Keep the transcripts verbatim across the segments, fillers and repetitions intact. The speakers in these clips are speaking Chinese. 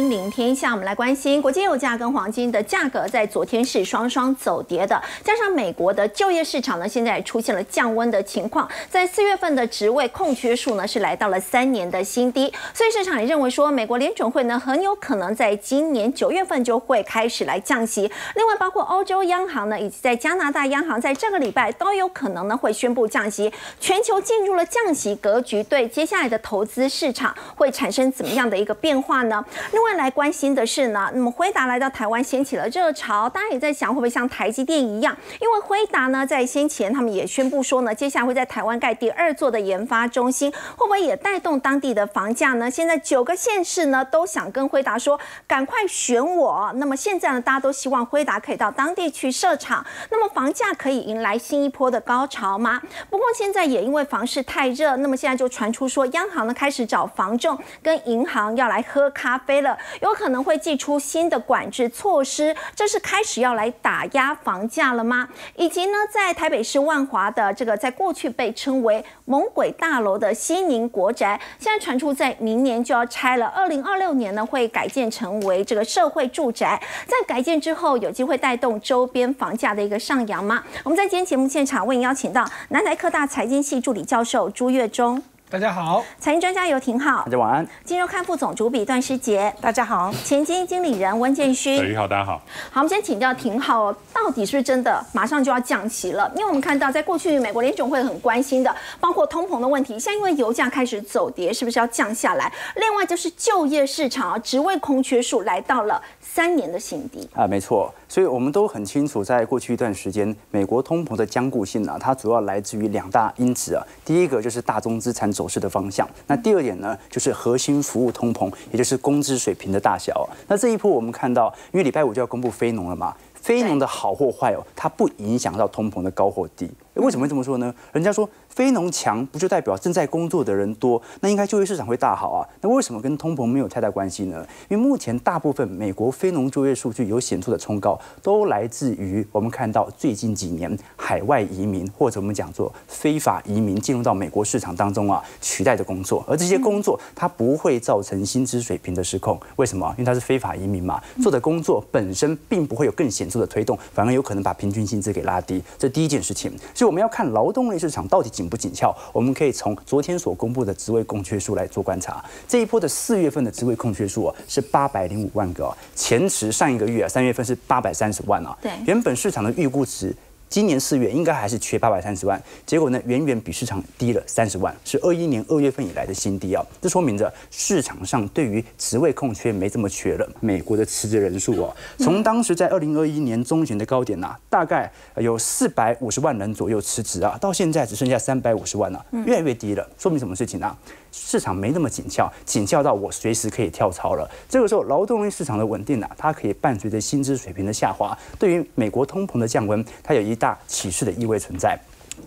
金陵天下，我们来关心国际油价跟黄金的价格在昨天是双双走跌的，加上美国的就业市场呢，现在也出现了降温的情况，在四月份的职位空缺数呢是来到了三年的新低，所以市场也认为说，美国联准会呢很有可能在今年九月份就会开始来降息。另外，包括欧洲央行呢，以及在加拿大央行，在这个礼拜都有可能呢会宣布降息。全球进入了降息格局，对接下来的投资市场会产生怎么样的一个变化呢？另外来关心的是呢，那么辉达来到台湾掀起了热潮，大家也在想会不会像台积电一样，因为辉达呢在先前他们也宣布说呢，接下来会在台湾盖第二座的研发中心，会不会也带动当地的房价呢？现在九个县市呢都想跟辉达说，赶快选我。那么现在呢，大家都希望辉达可以到当地去设厂，那么房价可以迎来新一波的高潮吗？不过现在也因为房市太热，那么现在就传出说，央行呢开始找房仲跟银行要来喝咖啡了，有可能会祭出新的管制措施，这是开始要来打压房价了吗？以及呢，在台北市万华的这个在过去被称为猛鬼大楼的西宁国宅，现在传出在明年就要拆了，二零二六年呢会改建成为这个社会住宅，在改建之后有机会带动周边房价的一个上扬吗？我们在今天节目现场为您邀请到南台科大财经系助理教授朱岳中。大家好，财经专家游庭皓，大家晚安。今周刊副总主笔段诗杰，大家好。前基金经理人温建勋，你好，大家好。好，我们先请教庭皓，到底是不是真的马上就要降息了？因为我们看到，在过去美国联准会很关心的，包括通膨的问题，现在因为油价开始走跌，是不是要降下来？另外就是就业市场啊，职位空缺数来到了三年的新低啊，没错。所以我们都很清楚，在过去一段时间，美国通膨的坚固性啊，它主要来自于两大因子啊。第一个就是大宗资产走势的方向，那第二点呢，就是核心服务通膨，也就是工资水平的大小啊。那这一波我们看到，因为礼拜五就要公布非农了嘛。非农的好或坏哦，它不影响到通膨的高或低。为什么会这么说呢？人家说非农强，不就代表正在工作的人多，那应该就业市场会大好啊。那为什么跟通膨没有太大关系呢？因为目前大部分美国非农就业数据有显著的冲高，都来自于我们看到最近几年海外移民或者我们讲做非法移民进入到美国市场当中啊，取代的工作。而这些工作它不会造成薪资水平的失控，为什么？因为它是非法移民嘛，做的工作本身并不会有更显著的推动，反而有可能把平均薪资给拉低，这第一件事情。所以我们要看劳动力市场到底紧不紧俏，我们可以从昨天所公布的职位空缺数来做观察。这一波的四月份的职位空缺数啊是八百零五万个、啊，前值上一个月啊三月份是八百三十万啊，对，原本市场的预估值。今年四月应该还是缺八百三十万，结果呢远远比市场低了三十万，是二一年二月份以来的新低啊！这说明着市场上对于职位空缺没这么缺了。美国的辞职人数啊，从当时在二零二一年中旬的高点啊，大概有四百五十万人左右辞职啊，到现在只剩下三百五十万了、啊，越来越低了。说明什么事情呢、啊？市场没那么紧俏，紧俏到我随时可以跳槽了。这个时候劳动力市场的稳定啊，它可以伴随着薪资水平的下滑，对于美国通膨的降温，它有一大启示的意味存在。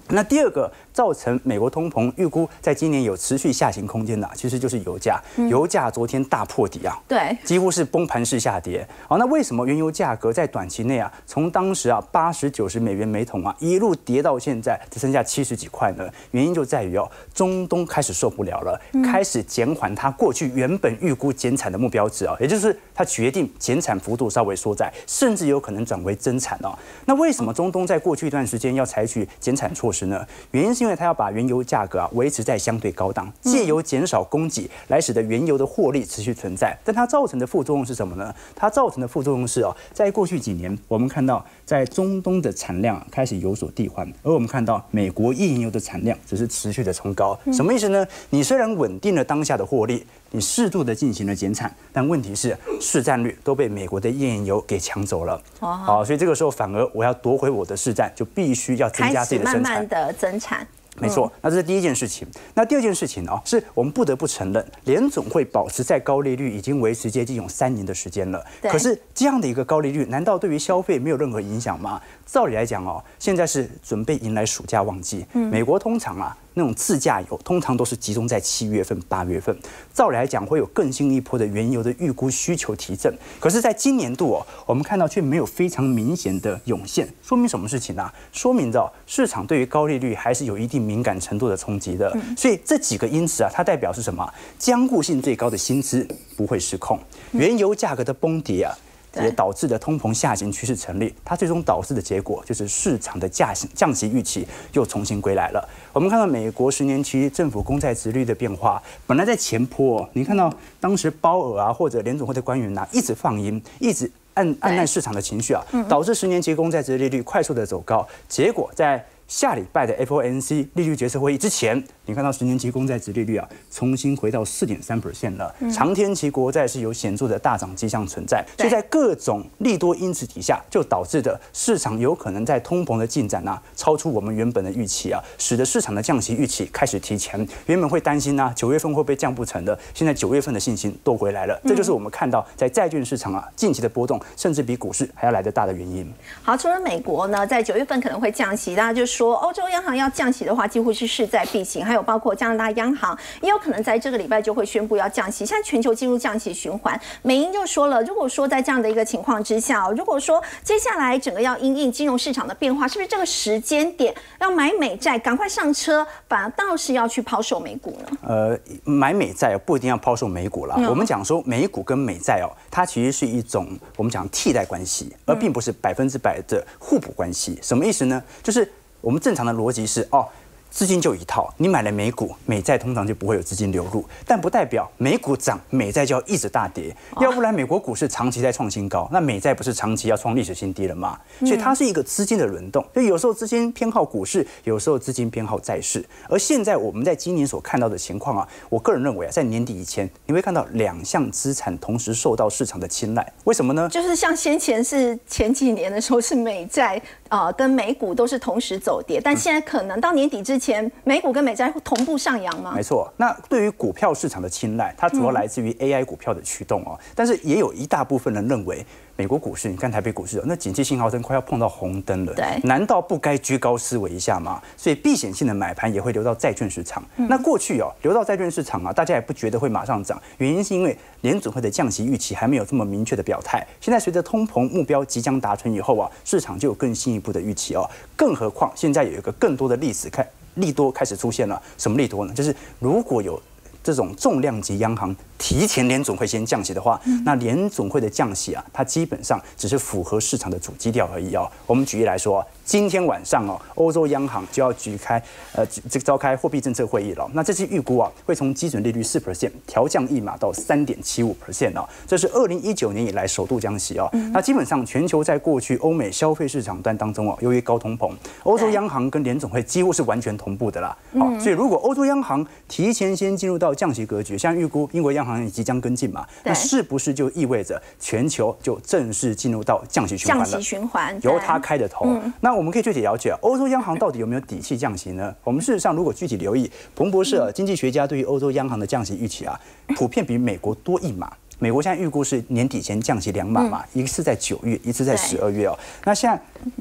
那第二个造成美国通膨预估在今年有持续下行空间的、啊，其实就是油价。油价昨天大破底啊，对，几乎是崩盘式下跌。好，那为什么原油价格在短期内啊，从当时啊八十九十美元每桶啊一路跌到现在只剩下七十几块呢？原因就在于哦，中东开始受不了了，开始减缓它过去原本预估减产的目标值啊，也就是它决定减产幅度稍微缩窄，甚至有可能转为增产啊。那为什么中东在过去一段时间要采取减产措施呢？原因是因为它要把原油价格啊维持在相对高档，借由减少供给来使得原油的获利持续存在。但它造成的副作用是什么呢？它造成的副作用是哦，在过去几年我们看到在中东的产量开始有所递缓，而我们看到美国页岩油的产量只是持续的冲高。什么意思呢？你虽然稳定了当下的获利，你适度的进行了减产，但问题是市占率都被美国的页岩油给抢走了。好，所以这个时候反而我要夺回我的市占，就必须要增加自己的生产，开始慢慢的增产。没错，那这是第一件事情。那第二件事情啊，是我们不得不承认，联总会保持在高利率已经维持接近有三年的时间了。可是这样的一个高利率，难道对于消费没有任何影响吗？照理来讲哦，现在是准备迎来暑假旺季，美国通常啊。那种自驾游通常都是集中在七月份、八月份。照理来讲，会有更新一波的原油的预估需求提振。可是，在今年度哦，我们看到却没有非常明显的涌现，说明什么事情呢、啊？说明着、哦、市场对于高利率还是有一定敏感程度的冲击的。所以这几个因子啊，它代表是什么？坚固性最高的薪资不会失控，原油价格的崩跌啊。 也导致的通膨下行趋势成立，它最终导致的结果就是市场的价降息预期又重新归来了。我们看到美国十年期政府公债殖率的变化，本来在前波、哦，你看到当时鲍尔啊或者联总会的官员呐、啊、一直放鹰，一直按按耐市场的情绪啊，导致十年期公债殖利率快速的走高。结果在下礼拜的 F O M C 利率决策会议之前，你看到十年期公债殖利率啊，重新回到 百分之四点三 了。嗯、长天期国债是有显著的大涨迹象存在，所以在各种利多因子底下，就导致的市场有可能在通膨的进展啊，超出我们原本的预期啊，使得市场的降息预期开始提前。原本会担心啊，九月份会不会降不成的，现在九月份的信心都回来了。嗯、这就是我们看到在债券市场啊，近期的波动，甚至比股市还要来得大的原因。好，除了美国呢，在九月份可能会降息，大家就是。 说欧洲央行要降息的话，几乎是势在必行。还有包括加拿大央行也有可能在这个礼拜就会宣布要降息。现在全球进入降息循环，美银就说了，如果说在这样的一个情况之下，如果说接下来整个要因应金融市场的变化，是不是这个时间点要买美债，赶快上车，反而倒是要去抛售美股呢？呃，买美债不一定要抛售美股啦。嗯、我们讲说美股跟美债哦，它其实是一种我们讲替代关系，而并不是百分之百的互补关系。什么意思呢？就是 我们正常的逻辑是，哦，资金就一套，你买了美股，美债通常就不会有资金流入，但不代表美股涨，美债就要一直大跌，要不然美国股市长期在创新高，那美债不是长期要创历史新低了吗？所以它是一个资金的轮动，所以有时候资金偏好股市，有时候资金偏好债市。而现在我们在今年所看到的情况啊，我个人认为啊，在年底以前，你会看到两项资产同时受到市场的青睐，为什么呢？就是像先前是前几年的时候是美债。 呃，跟美股都是同时走跌，但现在可能到年底之前，美股跟美债同步上扬吗？没错，那对于股票市场的青睐，它主要来自于 A I 股票的驱动哦。但是也有一大部分人认为，美国股市，你看台北股市，那景气信号灯快要碰到红灯了，对，难道不该居高思维一下吗？所以避险性的买盘也会流到债券市场。嗯、那过去哦，流到债券市场啊，大家也不觉得会马上涨，原因是因为联准会的降息预期还没有这么明确的表态。现在随着通膨目标即将达成以后啊，市场就有更新一步 的预期哦，更何况现在有一个更多的例子，看利多开始出现了。什么利多呢？就是如果有这种重量级央行提前联总会先降息的话，那联总会的降息啊，它基本上只是符合市场的主基调而已哦。我们举例来说，今天晚上哦，欧洲央行就要举开呃这召开货币政策会议了。那这次预估啊，会从基准利率四 percent 调降一码到 三点七五 percent 哦，这是二零一九年以来首度降息哦。那基本上全球在过去欧美消费市场端当中哦，由于高通膨，欧洲央行跟联总会几乎是完全同步的啦。哦，所以如果欧洲央行提前先进入到 降息格局，现在预估英国央行也即将跟进嘛？那是不是就意味着全球就正式进入到降息循环了？降息循环由它开的头。嗯、那我们可以具体了解，欧洲央行到底有没有底气降息呢？我们事实上如果具体留意，彭博社经济学家对于欧洲央行的降息预期啊，普遍比美国多一码。 美国现在预估是年底前降息两码嘛，一次在九月，一次在十二月哦。那现在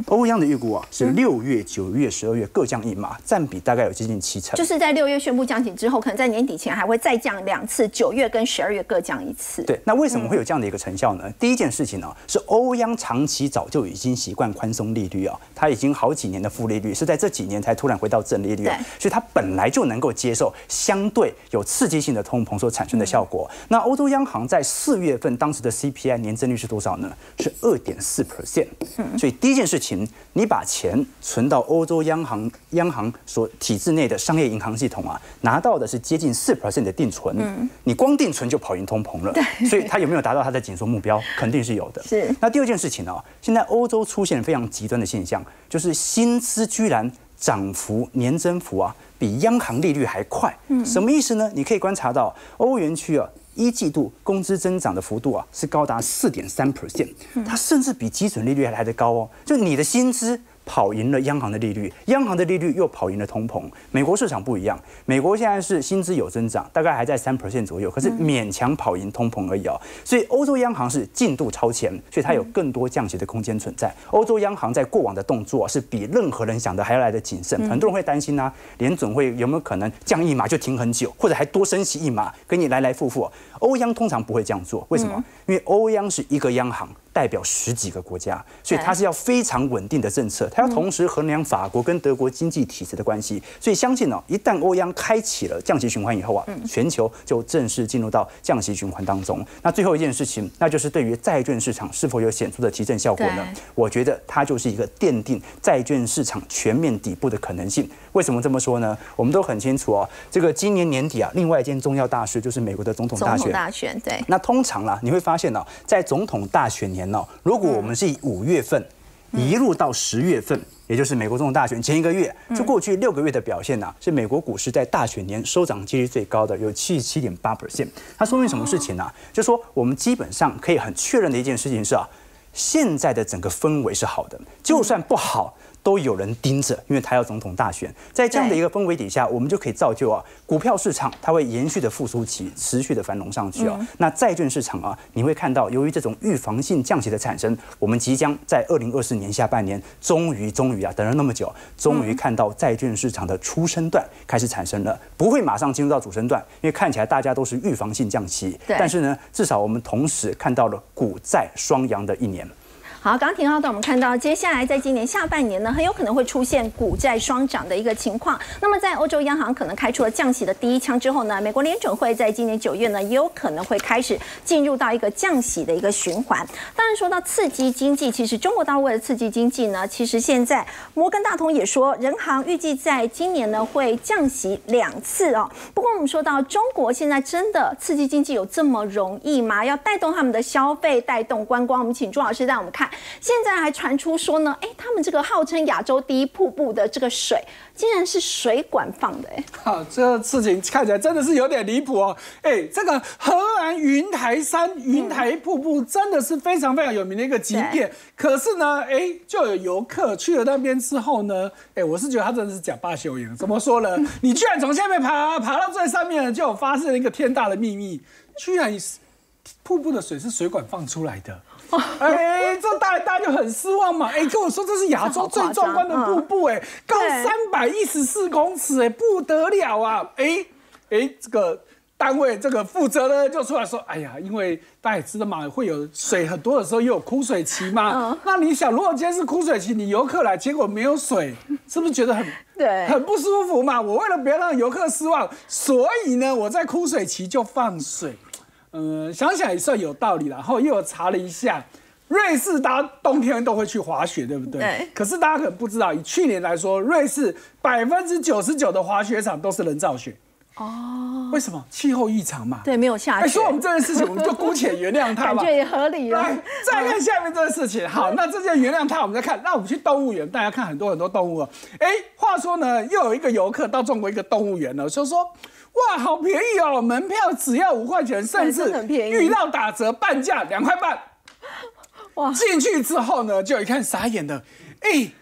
欧央的预估啊是六月、九月、十二月各降一码，占比大概有接近七成。就是在六月宣布降息之后，可能在年底前还会再降两次，九月跟十二月各降一次。对，那为什么会有这样的一个成效呢？嗯、第一件事情呢、啊、是欧央长期早就已经习惯宽松利率啊，它已经好几年的负利率是在这几年才突然回到正利率、啊，所以它本来就能够接受相对有刺激性的通膨所产生的效果。嗯、那欧洲央行在 四月份当时的 C P I 年增率是多少呢？是 百分之二点四。所以第一件事情，你把钱存到欧洲央行央行所体制内的商业银行系统啊，拿到的是接近 百分之四 的定存。嗯、你光定存就跑赢通膨了。所以它有没有达到它的紧缩目标？肯定是有的。是。那第二件事情呢、啊？现在欧洲出现非常极端的现象，就是薪资居然涨幅年增幅啊，比央行利率还快。嗯、什么意思呢？你可以观察到欧元区啊。 一季度工资增长的幅度啊是高达 百分之四点三， 它甚至比基准利率还来得高哦。就你的薪资跑赢了央行的利率，央行的利率又跑赢了通膨。美国市场不一样，美国现在是薪资有增长，大概还在百分之三 左右，可是勉强跑赢通膨而已哦。所以欧洲央行是进度超前，所以它有更多降息的空间存在。欧洲央行在过往的动作是比任何人想的还要来得谨慎。很多人会担心啊，联准会有没有可能降一码就停很久，或者还多升息一码，跟你来来复复？欧央通常不会这样做，为什么？因为欧央是一个央行。 代表十几个国家，所以它是要非常稳定的政策，它要同时衡量法国跟德国经济体制的关系。所以相信哦，一旦欧央开启了降息循环以后啊，全球就正式进入到降息循环当中。那最后一件事情，那就是对于债券市场是否有显著的提振效果呢？我觉得它就是一个奠定债券市场全面底部的可能性。为什么这么说呢？我们都很清楚哦，这个今年年底啊，另外一件重要大事就是美国的总统大选。总统大选对。那通常啦、啊，你会发现呢、啊，在总统大选年。 如果我们是以五月份一路到十月份，也就是美国总统大选前一个月，就过去六个月的表现呢、啊，是美国股市在大选年收涨几率最高的，有百分之七十七点八。它说明什么事情呢、啊？就说我们基本上可以很确认的一件事情是啊，现在的整个氛围是好的，就算不好。 都有人盯着，因为他要总统大选，在这样的一个氛围底下，我们就可以造就啊，股票市场它会延续的复苏期，持续的繁荣上去啊。嗯、那债券市场啊，你会看到，由于这种预防性降息的产生，我们即将在二零二四年下半年，终于终于啊，等了那么久，终于看到债券市场的初升段开始产生了，不会马上进入到主升段，因为看起来大家都是预防性降息，但是呢，至少我们同时看到了股债双扬的一年。 好，刚停到的我们看到，接下来在今年下半年呢，很有可能会出现股债双涨的一个情况。那么，在欧洲央行可能开出了降息的第一枪之后呢，美国联准会在今年九月呢，也有可能会开始进入到一个降息的一个循环。当然，说到刺激经济，其实中国大陆为了刺激经济呢，其实现在摩根大通也说，人行预计在今年呢会降息两次哦。不过，我们说到中国现在真的刺激经济有这么容易吗？要带动他们的消费，带动观光，我们请朱老师带我们看。 现在还传出说呢，哎，他们这个号称亚洲第一瀑布的这个水，竟然是水管放的，哎，好，这个事情看起来真的是有点离谱哦，哎，这个河南云台山云台瀑布真的是非常非常有名的一个景点，嗯、可是呢，哎，就有游客去了那边之后呢，哎，我是觉得他真的是假扮修养，怎么说呢？你居然从下面爬爬到最上面了，就有发现了一个天大的秘密，居然瀑布的水是水管放出来的。 哎，这大大家就很失望嘛！哎，跟我说这是亚洲最壮观的瀑布，哎，高三百一十四公尺，哎，不得了啊！哎，哎，这个单位这个负责呢就出来说，哎呀，因为大家也知道嘛，会有水很多的时候，也有枯水期嘛。那你想，如果今天是枯水期，你游客来，结果没有水，是不是觉得很对很不舒服嘛？我为了不要让游客失望，所以呢，我在枯水期就放水。 嗯，想想也算有道理啦。然后又查了一下，瑞士大家冬天都会去滑雪，对不对？对。可是大家可能不知道，以去年来说，瑞士百分之九十九的滑雪场都是人造雪。哦。为什么？气候异常嘛。对，没有下雪。哎，说我们这件事情，我们就姑且原谅它吧。感觉也合理了。来，再看下面这件事情。好，那这件原谅它，我们再看。那我们去动物园，大家看很多很多动物。哎，话说呢，又有一个游客到中国一个动物园了，就说。 哇，好便宜哦！门票只要五块钱，甚至遇到打折半价两块半。哇！进去之后呢，就一看傻眼了，哎、欸，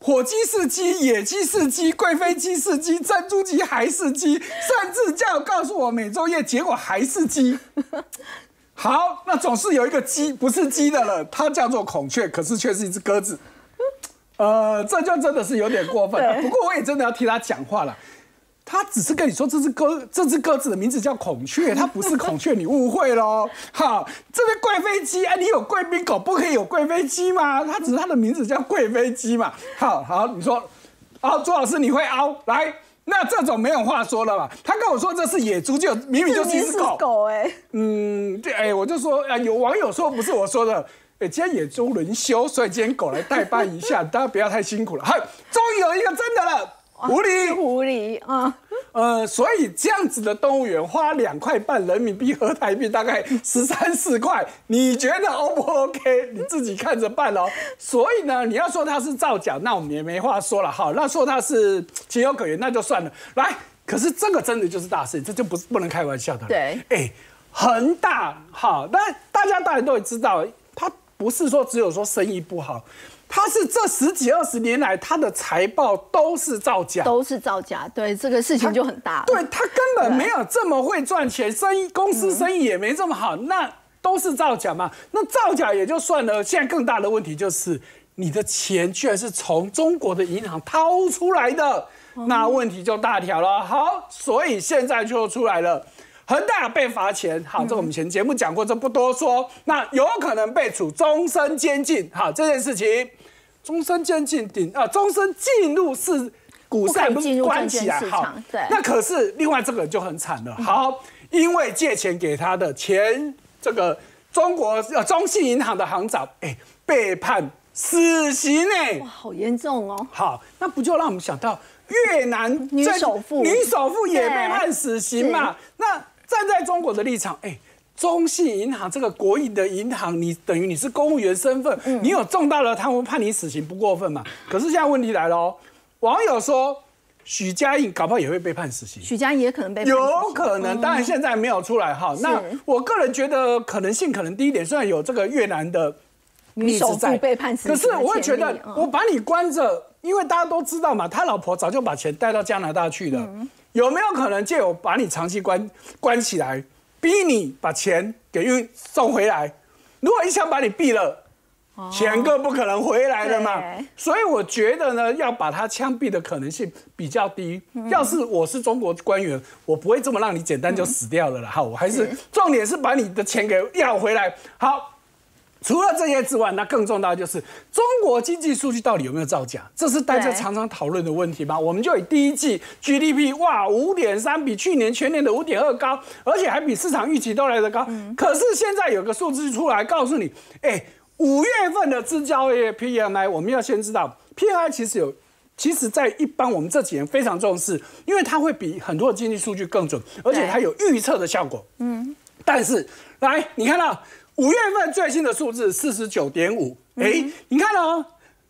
火鸡是鸡，野鸡是鸡，贵妃鸡是鸡，珍珠鸡还是鸡，甚至叫告诉我每周夜，结果还是鸡。好，那总是有一个鸡不是鸡的了，它叫做孔雀，可是却是一只鸽子。呃，这就真的是有点过分了。不过我也真的要替他讲话了。 他只是跟你说这只鸽，这只鸽子的名字叫孔雀，它不是孔雀，你误会咯。好，这边贵妃鸡，哎、啊，你有贵宾狗，不可以有贵妃鸡吗？它只是它的名字叫贵妃鸡嘛。好好，你说，啊，朱老师你会凹来，那这种没有话说了嘛。他跟我说这是野猪，就明明就是一只狗，哎，嗯，对，哎，我就说，啊，有网友说不是我说的。 哎，今天野猪轮休，所以今天狗来代班一下，大家不要太辛苦了。好，终于有一个真的了。 狐狸，狐狸啊，嗯、呃，所以这样子的动物园花两块半人民币和台币大概十三四块，你觉得 O 不 OK？ 你自己看着办咯。所以呢，你要说它是造假，那我们也没话说了。好，那说它是情有可原，那就算了。来，可是这个真的就是大事，这就不是不能开玩笑的。对，哎、欸，恒大，好，那大家当然都也知道，它不是说只有说生意不好，它是这十几二十年来它的财报都是造假，都是造假。对，这个事情就很大了。对，它根本没有这么会赚钱，生意公司生意也没这么好，那都是造假嘛。那造假也就算了，现在更大的问题就是你的钱居然是从中国的银行掏出来的，那问题就大条了。好，所以现在就出来了。 恒大被罚钱，好，这我们前节目讲过，这不多说。那有可能被处终身监禁，好，这件事情，终身监禁顶啊，终身进入是股市不是关起来，好，对。那可是另外这个就很惨了，好，因为借钱给他的前这个中国呃中信银行的行长，哎，被判死刑呢，哇，好严重哦。好，那不就让我们想到越南女首富，女首富也被判死刑嘛，那。 站在中国的立场，哎、欸，中信银行这个国营的银行，你等于你是公务员身份，嗯、你有重大的贪污，判你死刑不过分嘛？可是现在问题来了哦，网友说许家印搞不好也会被判死刑，许家印也可能被判死刑，有可能，当然现在没有出来哈。嗯、那我个人觉得可能性可能低一点，虽然有这个越南的例子在，被判死刑，可是我会觉得我把你关着，因为大家都知道嘛，他老婆早就把钱带到加拿大去了。嗯 有没有可能借由把你长期关关起来，逼你把钱给运送回来？如果一枪把你毙了，哦、钱更不可能回来了嘛。所以我觉得呢，要把他枪毙的可能性比较低。嗯、要是我是中国官员，我不会这么让你简单就死掉了啦。嗯、好，我还是重点是把你的钱给要回来。好。 除了这些之外，那更重要就是中国经济数据到底有没有造假？这是大家常常讨论的问题吧？我们就以第一季 G D P 哇 五点三 比去年全年的 五点二 高，而且还比市场预期都来得高。嗯、可是现在有个数字出来告诉你，哎、欸，五月份的制造业 P M I， 我们要先知道 P M I 其实有，其实在一般我们这几年非常重视，因为它会比很多的经济数据更准，而且它有预测的效果。嗯，但是来你看到。 五月份最新的数字 四十九点五， 哎，你看哦，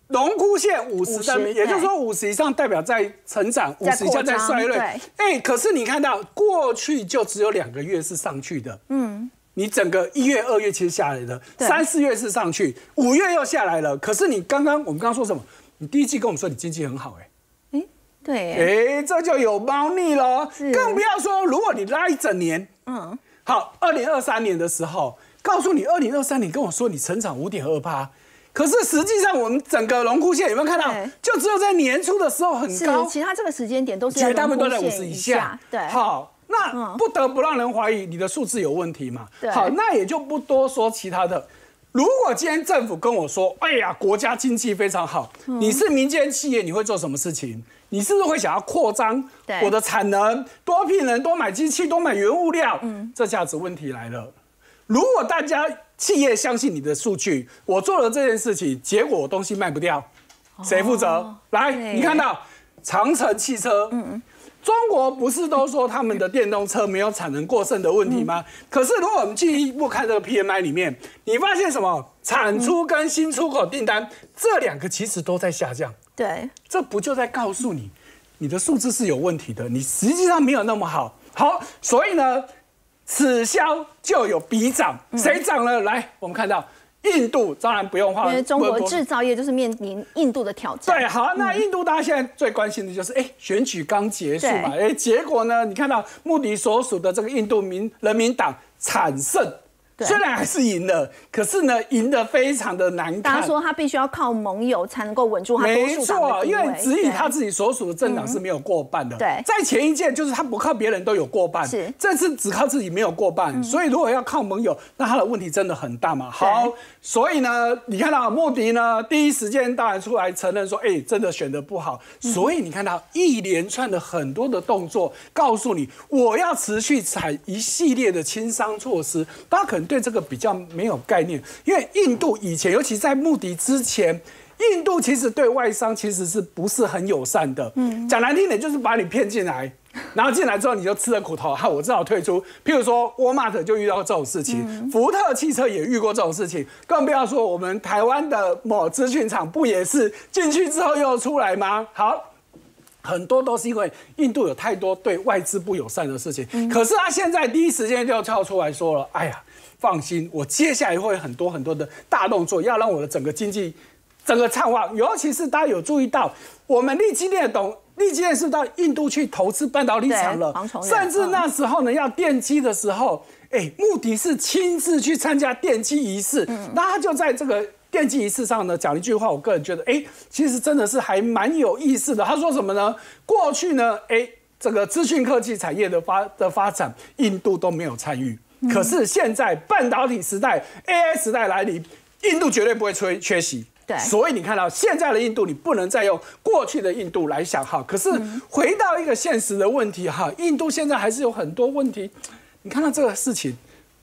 荣枯线五十，也就是说五十以上代表在成长， 五十以下在衰退。哎，可是你看到过去就只有两个月是上去的，嗯，你整个一月、二月其实下来的，三四月是上去，五月又下来了。可是你刚刚我们刚刚说什么？你第一季跟我们说你经济很好，哎。 对，哎，这就有猫腻了，更不要说如果你拉一整年，嗯，好， 二零二三年的时候，告诉你二零二三年跟我说你成长 五点二趴， 可是实际上我们整个荣枯线有没有看到，就只有在年初的时候很高，其他这个时间点都是绝大部分都在五十以下，对，好。 那不得不让人怀疑你的数字有问题嘛？好，那也就不多说其他的。如果今天政府跟我说，哎呀，国家经济非常好，嗯、你是民间企业，你会做什么事情？你是不是会想要扩张我的产能，多聘人，多买机器，多买原物料？嗯，这下子问题来了。如果大家企业相信你的数据，我做了这件事情，结果我东西卖不掉，谁负责？哦、来，你看到长城汽车，嗯。 中国不是都说他们的电动车没有产能过剩的问题吗？嗯、可是如果我们进一步看这个 P M I 里面，你发现什么？产出跟新出口订单、嗯、这两个其实都在下降。对，这不就在告诉你，你的数字是有问题的，你实际上没有那么好。好，所以呢，此消就有彼长，谁涨了？嗯、来，我们看到。 印度当然不用话，因为中国制造业就是面临印度的挑战。对，好，那印度大家现在最关心的就是，哎、欸，选举刚结束嘛，哎、欸，结果呢，你看到莫迪所属的这个印度民人民党惨胜，虽然还是赢了，可是呢，赢得非常的难看。大家说他必须要靠盟友才能够稳住他多数党的地位，没错，因为只以他自己所属的政党是没有过半的。对，在前一届就是他不靠别人都有过半，是这次只靠自己没有过半，嗯、所以如果要靠盟友，那他的问题真的很大嘛。好。 所以呢，你看到莫迪呢，第一时间当然出来承认说，哎、欸，真的选得不好。嗯、所以你看到一连串的很多的动作，告诉你我要持续采一系列的轻商措施。大家可能对这个比较没有概念，因为印度以前，尤其在莫迪之前，印度其实对外商其实是不是很友善的。嗯，讲难听点，就是把你骗进来。 然后进来之后你就吃了苦头，哈，我只好退出。譬如说，沃尔玛就遇到这种事情，嗯、福特汽车也遇过这种事情，更不要说我们台湾的某资讯厂不也是进去之后又出来吗？好，很多都是因为印度有太多对外资不友善的事情，嗯、可是他现在第一时间就跳出来说了，哎呀。放心，我接下来会很多很多的大动作，要让我的整个经济整个畅旺。尤其是大家有注意到，我们利基电懂。 立基电是到印度去投资半导体厂了，甚至那时候呢，要奠基的时候，哎，穆迪是亲自去参加奠基仪式，那他就在这个奠基仪式上呢讲一句话，我个人觉得，哎，其实真的是还蛮有意思的。他说什么呢？过去呢，哎，这个资讯科技产业的发的发展，印度都没有参与，可是现在半导体时代、A I 时代来临，印度绝对不会缺缺席。 所以你看到现在的印度，你不能再用过去的印度来想哈。可是回到一个现实的问题哈，印度现在还是有很多问题。你看到这个事情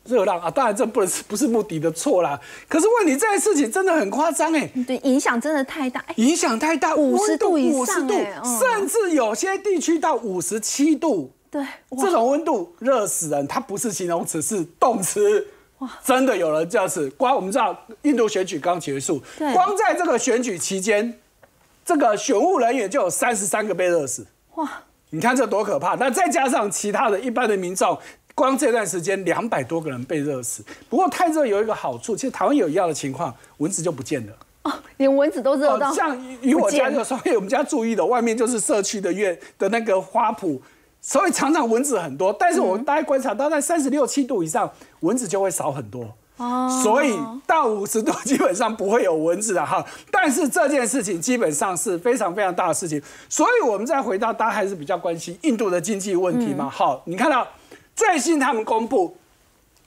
热浪啊，当然这不是不是穆迪的错啦。可是问题这件事情真的很夸张哎，对，影响真的太大，影响太大，五十度以上，甚至有些地区到五十七度，对，这种温度热死人，它不是形容词，是动词。 真的有人这样子，光我们知道印度选举刚结束，光在这个选举期间，这个选务人员就有三十三个被热死。哇！你看这多可怕！那再加上其他的一般的民众，光这段时间两百多个人被热死。不过太热有一个好处，其实台湾有一样的情况，蚊子就不见了。 哦，连蚊子都热到、哦。像以我家就说，因为我们家注意的外面就是社区的院的那个花圃。 所以常常蚊子很多，但是我大概观察到在三十六七度以上，蚊子就会少很多。哦，所以到五十度基本上不会有蚊子了哈。但是这件事情基本上是非常非常大的事情，所以我们再回到大家还是比较关心印度的经济问题嘛。好，你看到最新他们公布，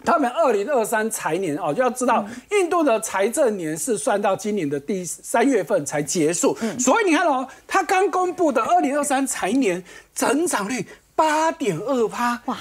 他们二零二三财年哦，就要知道印度的财政年是算到今年的第三月份才结束，所以你看哦，他刚公布的二零二三财年增长率。 八点二趴，哇，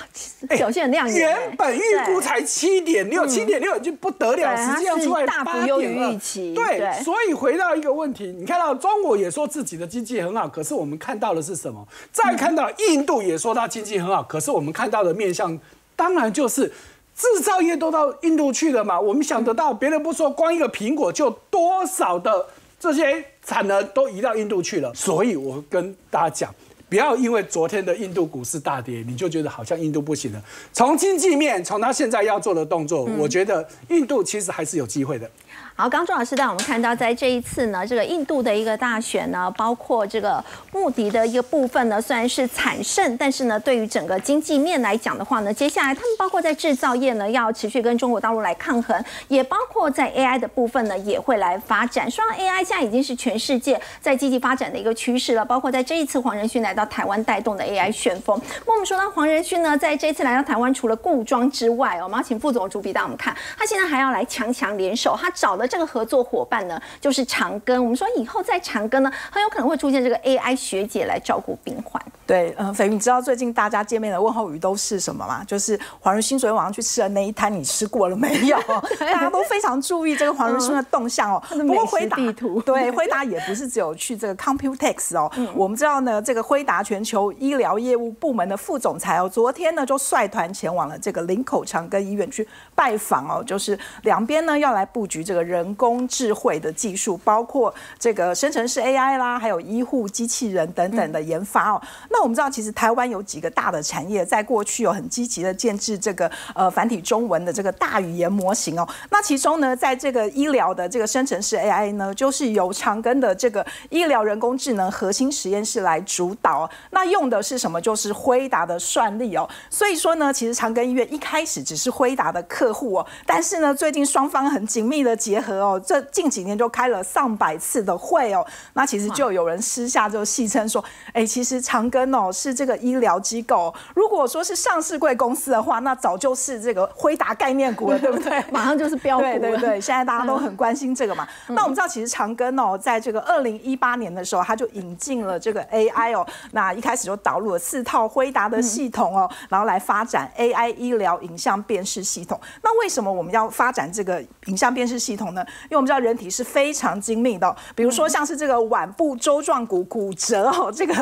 表现很亮眼。原本预估才七点六，七点六已经不得了，实际上出来大不优于预期。对，所以回到一个问题，你看到中国也说自己的经济很好，可是我们看到的是什么？再看到印度也说它经济很好，可是我们看到的面向，当然就是。 制造业都到印度去了嘛？我们想得到，别人不说，光一个苹果就多少的这些产能都移到印度去了。所以我跟大家讲，不要因为昨天的印度股市大跌，你就觉得好像印度不行了。从经济面，从他现在要做的动作，我觉得印度其实还是有机会的。 好，刚周老师带我们看到，在这一次呢，这个印度的一个大选呢，包括这个穆迪的一个部分呢，虽然是惨胜，但是呢，对于整个经济面来讲的话呢，接下来他们包括在制造业呢，要持续跟中国大陆来抗衡，也包括在 A I 的部分呢，也会来发展。虽然 A I 现在已经是全世界在积极发展的一个趋势了，包括在这一次黄仁勋来到台湾带动的 A I 旋风。那我们说到黄仁勋呢，在这一次来到台湾，除了固装之外，我们要请副总主笔带我们看，他现在还要来强强联手，他找了。 这个合作伙伴呢，就是长庚。我们说以后在长庚呢，很有可能会出现这个 A I 学姐来照顾病患。对，嗯，斐云，你知道最近大家见面的问候语都是什么吗？就是黄仁勋昨天晚上去吃的那一摊，你吃过了没有？大家都非常注意这个黄仁勋的动向哦。嗯、不过辉达，对，辉达也不是只有去这个 Computex 哦。嗯、我们知道呢，这个辉达全球医疗业务部门的副总裁哦，昨天呢就率团前往了这个林口长庚医院去拜访哦，就是两边呢要来布局这个。 人工智慧的技术，包括这个生成式 A I 啦，还有医护机器人等等的研发哦。那我们知道，其实台湾有几个大的产业，在过去有很积极的建制这个呃繁体中文的这个大语言模型哦。那其中呢，在这个医疗的这个生成式 A I 呢，就是由长庚的这个医疗人工智能核心实验室来主导哦。那用的是什么？就是辉达的算力哦。所以说呢，其实长庚医院一开始只是辉达的客户哦，但是呢，最近双方很紧密的结。 结合哦，这近几年就开了上百次的会哦，那其实就有人私下就戏称说，哎，其实长庚哦是这个医疗机构、哦，如果说是上市贵公司的话，那早就是这个辉达概念股了，对不对？马上就是标股了，对对对，现在大家都很关心这个嘛。嗯、那我们知道，其实长庚哦，在这个二零一八年的时候，他就引进了这个 A I 哦，那一开始就导入了四套辉达的系统哦，嗯、然后来发展 A I 医疗影像辨识系统。那为什么我们要发展这个影像辨识系统？呢？因为我们知道人体是非常精密的、哦，比如说像是这个腕部周状骨骨折哦，这个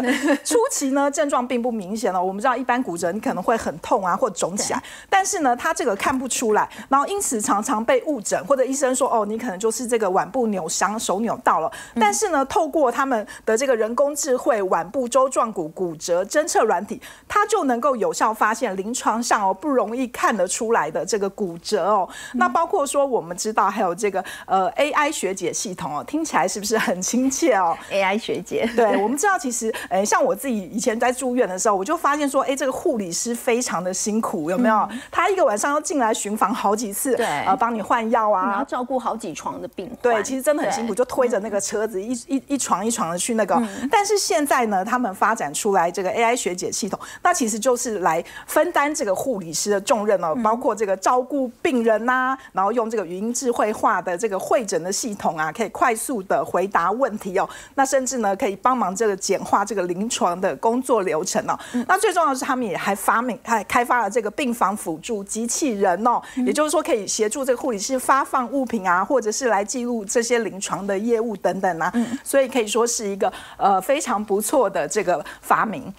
初期呢症状并不明显哦。我们知道一般骨折你可能会很痛啊，或肿起来，但是呢它这个看不出来，然后因此常常被误诊，或者医生说哦你可能就是这个腕部扭伤、手扭到了，但是呢透过他们的这个人工智慧腕部周状骨骨折侦测软体，它就能够有效发现临床上哦不容易看得出来的这个骨折哦。那包括说我们知道还有这个呃 A I 学姐系统哦，听起来是不是很亲切哦 ？A I 学姐，对，我们知道其实诶，像我自己以前在住院的时候，我就发现说，哎，这个护理师非常的辛苦，有没有？他一个晚上要进来巡房好几次，对，呃，帮你换药啊，然后照顾好几床的病患，对，其实真的很辛苦，就推着那个车子一一一床一床的去那个。但是现在呢，他们发展出来这个 A I 学姐系统，那其实就是来分担这个护理师的重任哦，包括这个照顾病人呐、啊，然后用这个语音智慧化的这个会诊的系统啊，可以快速的回答问题哦。那甚至呢，可以帮忙这个简化这个临床的工作流程哦。那最重要的是，他们也还发明、还开发了这个病房辅助机器人哦，也就是说可以协助这个护理师发放物品啊，或者是来记录这些临床的业务等等啊。所以可以说是一个呃非常不错的这个发明。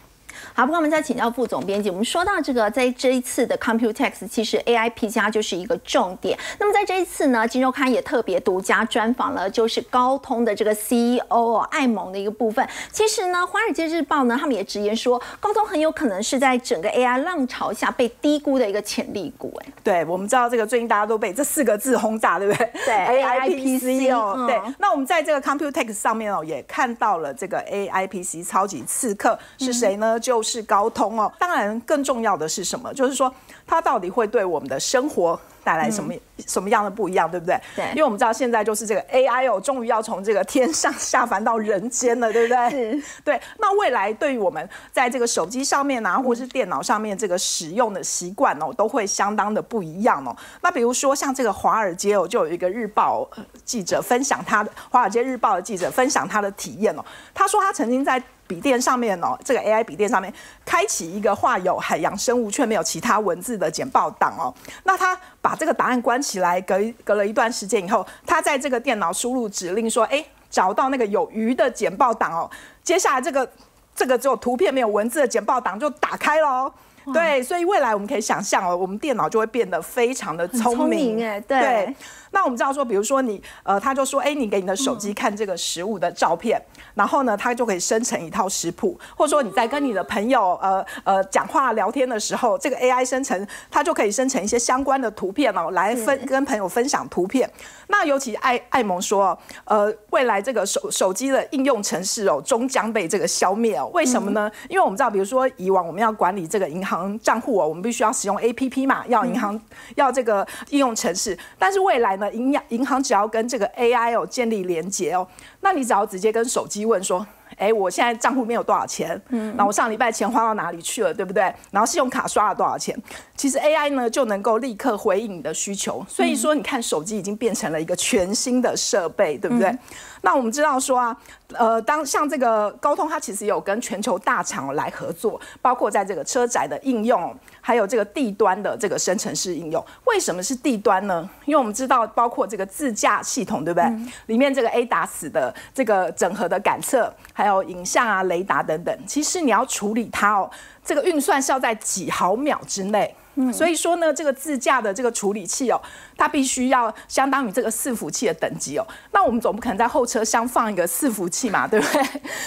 好，不过我们再请教副总编辑。我们说到这个，在这一次的 Computex， 其实 A I P 加就是一个重点。那么在这一次呢，《今周刊》也特别独家专访了，就是高通的这个 C E O 艾蒙的一个部分。其实呢，《华尔街日报》呢，他们也直言说，高通很有可能是在整个 A I 浪潮下被低估的一个潜力股。哎，对，我们知道这个最近大家都被这四个字轰炸，对不对？对 ，A I P C 哦。对，那我们在这个 Computex 上面哦，也看到了这个 A I P C 超级刺客是谁呢？就就是高通哦，当然更重要的是什么？就是说它到底会对我们的生活带来什么什么样的不一样，对不对？对，因为我们知道现在就是这个 A I 哦，终于要从这个天上下凡到人间了，对不对？是。对，那未来对于我们在这个手机上面啊，或是电脑上面这个使用的习惯哦，都会相当的不一样哦。那比如说像这个华尔街哦，就有一个日报记者分享他的《华尔街日报》的记者分享他的体验哦，他说他曾经在笔电上面哦，这个 A I 笔电上面开启一个画有海洋生物却没有其他文字的简报档哦，那他把这个答案关起来，隔隔了一段时间以后，他在这个电脑输入指令说，哎，找到那个有鱼的简报档哦，接下来这个这个只有图片没有文字的简报档就打开了哦。对，所以未来我们可以想象哦，我们电脑就会变得非常的聪明。哎，对。那我们知道说，比如说你，呃，他就说，哎，你给你的手机看这个食物的照片，然后呢，它就可以生成一套食谱，或者说你在跟你的朋友，呃呃，讲话聊天的时候，这个 A I 生成，它就可以生成一些相关的图片哦，来分跟朋友分享图片。那尤其艾艾蒙说，呃，未来这个手手机的应用程式哦，终将被这个消灭哦。为什么呢？因为我们知道，比如说以往我们要管理这个银行账户哦，我们必须要使用 A P P 嘛，要银行要这个应用程式。但是未来呢，银银行只要跟这个 A I 哦建立连结哦，那你只要直接跟手机问说，哎，我现在账户里面有多少钱？嗯，那我上礼拜钱花到哪里去了，对不对？然后信用卡刷了多少钱？其实 A I 呢就能够立刻回应你的需求。所以说，你看手机已经变成了一个全新的设备，对不对？嗯、那我们知道说啊，呃，当像这个高通，它其实有跟全球大厂来合作，包括在这个车载的应用，还有这个地端的这个生成式应用。为什么是地端呢？因为我们知道，包括这个自驾系统，对不对？嗯、里面这个 A D A S 的这个整合的感测。还有影像啊、雷达等等，其实你要处理它哦，这个运算是要在几毫秒之内。嗯、所以说呢，这个自驾的这个处理器哦，它必须要相当于这个伺服器的等级哦。那我们总不可能在后车厢放一个伺服器嘛，对不对？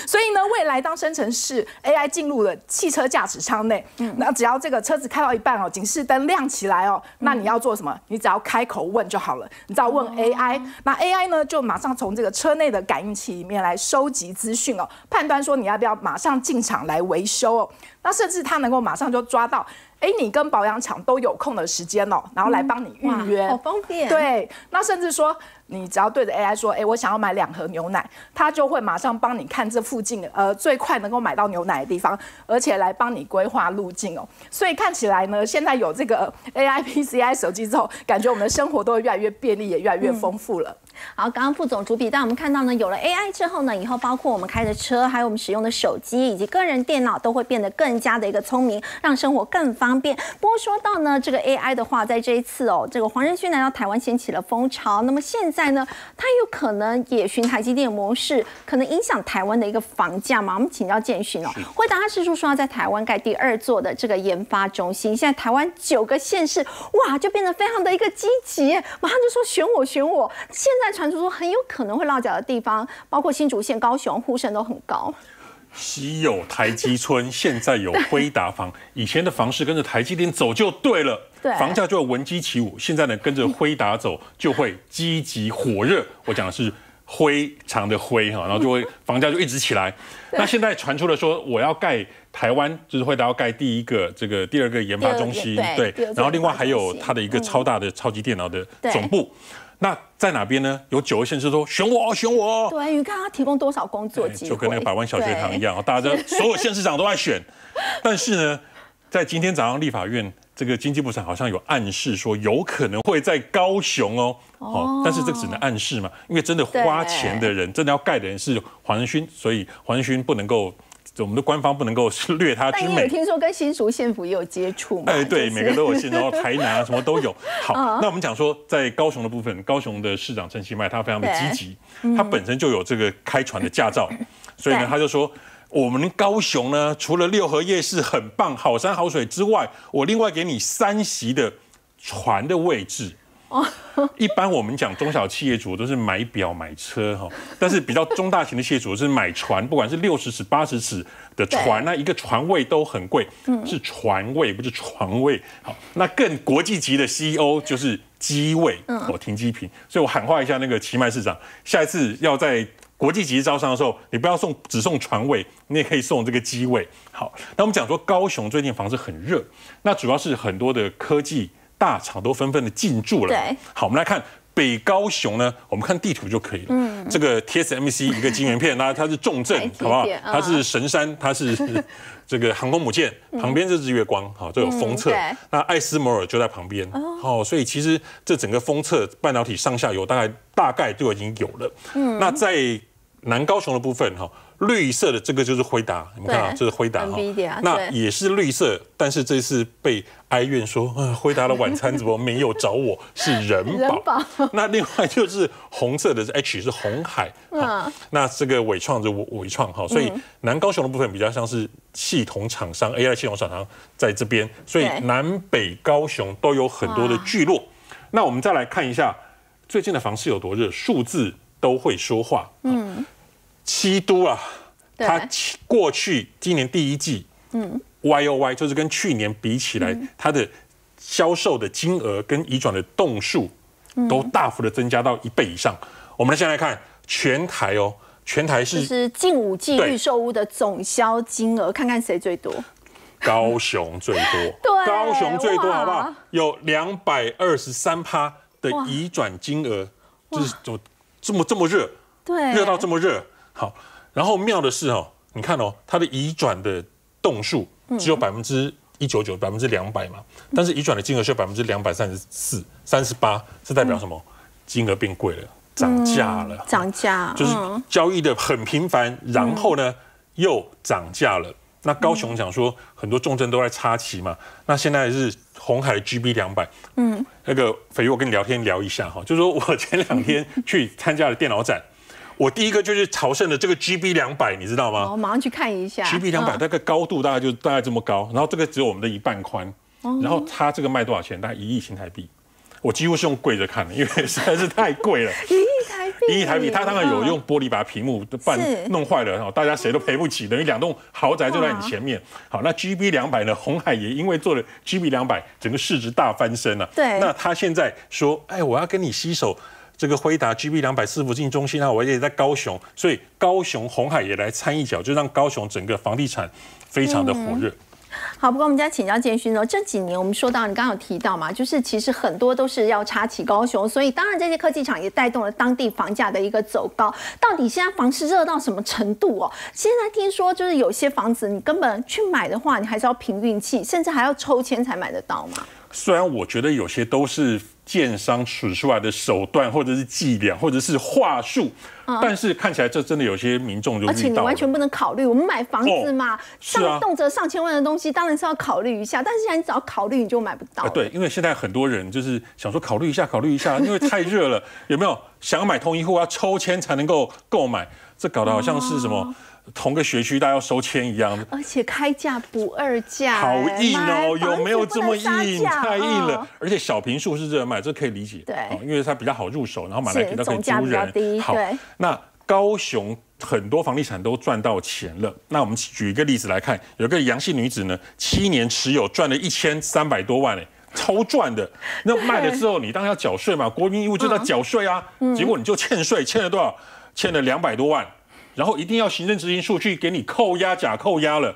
所以呢，未来当生成式 A I 进入了汽车驾驶舱内，那只要这个车子开到一半哦，警示灯亮起来哦，那你要做什么？你只要开口问就好了，你只要问 A I， 那 A I 呢就马上从这个车内的感应器里面来收集资讯哦，判断说你要不要马上进场来维修哦。那甚至它能够马上就抓到。哎，你跟保养厂都有空的时间哦，然后来帮你预约，嗯、好方便。对，那甚至说，你只要对着 A I 说，哎，我想要买两盒牛奶，它就会马上帮你看这附近呃最快能够买到牛奶的地方，而且来帮你规划路径哦。所以看起来呢，现在有这个 A I P C I 手机之后，感觉我们的生活都会越来越便利，也越来越丰富了。嗯好，刚刚副总主笔带我们看到呢，有了 A I 之后呢，以后包括我们开的车，还有我们使用的手机以及个人电脑，都会变得更加的一个聪明，让生活更方便。不过说到呢，这个 A I 的话，在这一次哦，这个黄仁勋来到台湾掀起了风潮。那么现在呢，它有可能也循台积电模式，可能影响台湾的一个房价嘛？我们请教建勋哦，回答他是说要在台湾盖第二座的这个研发中心。现在台湾九个县市，哇，就变得非常的一个积极，马上就说选我选我。现在传出说很有可能会落脚的地方，包括新竹县、高雄、呼声都很高。昔有台积村，现在有辉达房。以前的房市跟着台积电走就对了，对，房价就会闻鸡起舞。现在呢，跟着辉达走就会积极火热。我讲的是灰长的灰哈，然后就会房价就一直起来。那现在传出了说，我要盖台湾，就是辉达要盖第一个这个第二个研发中心，对，然后另外还有它的一个超大的超级电脑的总部。那在哪边呢？有九个县市说选我，选我。对，你看他提供多少工作机会，就跟那个百万小学堂一样，大家所有县市长都在选。但是呢，在今天早上立法院这个经济部长好像有暗示说，有可能会在高雄哦。哦，但是这只能暗示嘛，因为真的花钱的人，真的要盖的人是黄仁勋，所以黄仁勋不能够。我们的官方不能够略他之美。但你有听说跟新竹县府也有接触吗？哎，对，每个都有，然后台南啊什么都有。好，那我们讲说在高雄的部分，高雄的市长陈其迈他非常的积极，他本身就有这个开船的驾照，所以呢他就说，我们高雄呢除了六合夜市很棒、好山好水之外，我另外给你三席的船的位置。一般我们讲中小企业主都是买表买车哈，但是比较中大型的企业主是买船，不管是六十尺、八十尺的船，那一个船位都很贵，是船位不是床位。好，那更国际级的 C E O 就是机位，我停机坪，所以我喊话一下那个奇迈市长，下一次要在国际级招商的时候，你不要送只送船位，你也可以送这个机位。好，那我们讲说高雄最近房子很热，那主要是很多的科技。大厂都纷纷的进驻了。好，我们来看北高雄呢，我们看地图就可以了。嗯，这个 T S M C 一个晶圆片，那它是重镇，好不好？它是神山，它是这个航空母舰，旁边这是月光，好，都有封测。那艾斯摩尔就在旁边，哦，所以其实这整个封测半导体上下游大概大概就已经有了。嗯，那在南高雄的部分哈，绿色的这个就是辉达，你们看啊，这是辉达哈，那也是绿色，但是这次被哀怨说，啊，辉达的晚餐怎么没有找我？是人保。那另外就是红色的是 H 是鸿海，那这个伟创就伟创哈，所以南高雄的部分比较像是系统厂商 A I 系统厂商在这边，所以南北高雄都有很多的聚落。那我们再来看一下最近的房市有多热，数字都会说话。嗯。七都啊，它过去今年第一季，嗯 ，Y O Y 就是跟去年比起来，它的销售的金额跟移转的栋数都大幅的增加到一倍以上。我们先来看全台哦，全台是就是近五季预售屋的总销金额，看看谁最多。高雄最多，高雄最多好不好？有两百二十三趴的移转金额，就是怎么这么这么热？对，热到这么热。好，然后妙的是哦，你看哦，它的移转的栋数只有百分之一九九、百分之两百嘛，但是移转的金额是百分之两百三十四、三十八，是代表什么？金额变贵了，涨价了，嗯、涨价，就是交易的很频繁，然后呢又涨价了。那高雄讲说很多重镇都在插旗嘛，那现在是鸿海 G B 两百，嗯，那个斐瑜我跟你聊天聊一下哈，就是说我前两天去参加了电脑展。我第一个就是朝圣的这个 G B 两百，你知道吗？我马上去看一下。G B 两百大概高度大概就大概这么高，然后这个只有我们的一半宽，然后它这个卖多少钱？大概一亿新台币。我几乎是用跪着看的，因为实在是太贵了。一亿台币，一亿台币，它当然有用玻璃把屏幕半弄坏了，大家谁都赔不起，等于两栋豪宅就在你前面。好，那 G B 两百呢？鸿海也因为做了 G B 两百，整个市值大翻身了。对，那他现在说，哎，我要跟你携手。这个辉达 G B 两百伺服器中心啊，我也在高雄，所以高雄鸿海也来参一脚，就让高雄整个房地产非常的火热。嗯好，不过我们再请教建勋哦。这几年我们说到，你刚刚有提到嘛，就是其实很多都是要插旗高雄，所以当然这些科技厂也带动了当地房价的一个走高。到底现在房市热到什么程度哦？现在听说就是有些房子你根本去买的话，你还是要凭运气，甚至还要抽签才买得到嘛。虽然我觉得有些都是建商使出来的手段，或者是伎俩，或者是话术。嗯、但是看起来这真的有些民众就，而且你完全不能考虑。我们买房子嘛，上、哦啊、动辄上千万的东西，当然是要考虑一下。但是现在你只要考虑，你就买不到、呃。对，因为现在很多人就是想说考虑一下，考虑一下，因为太热了，有没有想买同一户要抽签才能够购买？这搞得好像是什么？哦，同个学区大家要收签一样，而且开价不二价，好硬哦，有没有这么硬？太硬了，而且小坪数是热卖，这可以理解，对，因为它比较好入手，然后买来给它可以租人。好，那高雄很多房地产都赚到钱了，那我们举一个例子来看，有个杨姓女子呢，七年持有赚了一千三百多万嘞。超赚的，那卖了之后你当然要缴税嘛，国民义务就要缴税啊，结果你就欠税，欠了多少？欠了两百多万。然后一定要行政执行数据给你扣押假扣押了，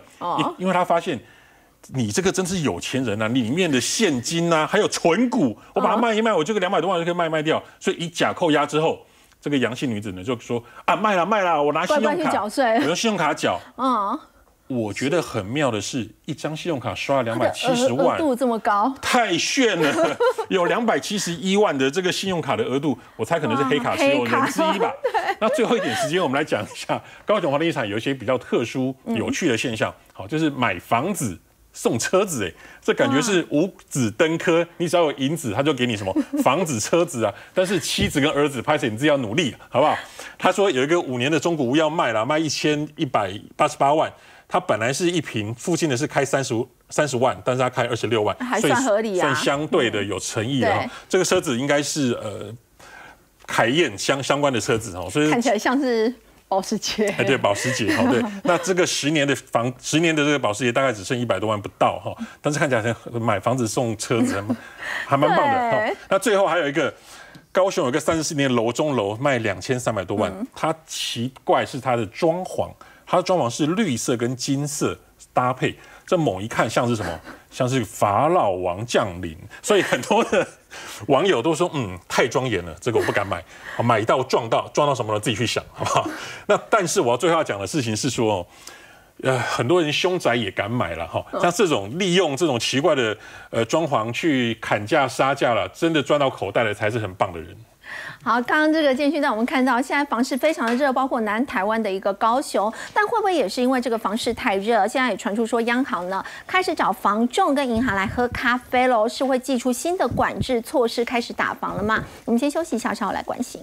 因为他发现你这个真是有钱人啊，你里面的现金啊，还有存股，我把它卖一卖，我这个两百多万就可以卖卖掉。所以以假扣押之后，这个杨姓女子呢就说啊，卖了卖了，我拿信用卡，我用信用卡缴。嗯，我觉得很妙的是，一张信用卡刷两百七十万，额度这么高，太炫了，有两百七十一万的这个信用卡的额度，我猜可能是黑卡持有人之一吧。那最后一点时间，我们来讲一下高雄房地产有一些比较特殊、有趣的现象。好，就是买房子送车子，哎，这感觉是五子登科，你只要有银子，他就给你什么房子、车子啊。但是妻子跟儿子，拍摄你自己要努力，好不好？他说有一个五年的中古屋要卖了，卖一千一百八十八万，他本来是一坪，附近的是开三十五。三十万，但是他开二十六万，还算合理啊，算相对的有诚意啊。这个车子应该是呃。凯宴相相关的车子哦，所以看起来像是保时捷。哎，对，保时捷。好，对，那这个十年的房，十年的这个保时捷大概只剩一百多万不到哈，但是看起来买房子送车子还蛮棒的。那最后还有一个，高雄有个三十四年楼中楼卖两千三百多万，它奇怪是它的装潢，它的装潢是绿色跟金色搭配。这猛一看像是什么？像是法老王降临，所以很多的网友都说，嗯，太庄严了，这个我不敢买，买到撞到，撞到什么了自己去想，好不好？那但是我要最后要讲的事情是说，呃，很多人凶宅也敢买了哈，像这种利用这种奇怪的呃装潢去砍价杀价了，真的赚到口袋的才是很棒的人。好，刚刚这个建勋带我们看到，现在房市非常的热，包括南台湾的一个高雄，但会不会也是因为这个房市太热，现在也传出说央行呢开始找房仲跟银行来喝咖啡喽，是会祭出新的管制措施开始打房了吗？我们先休息一下，稍后来关心。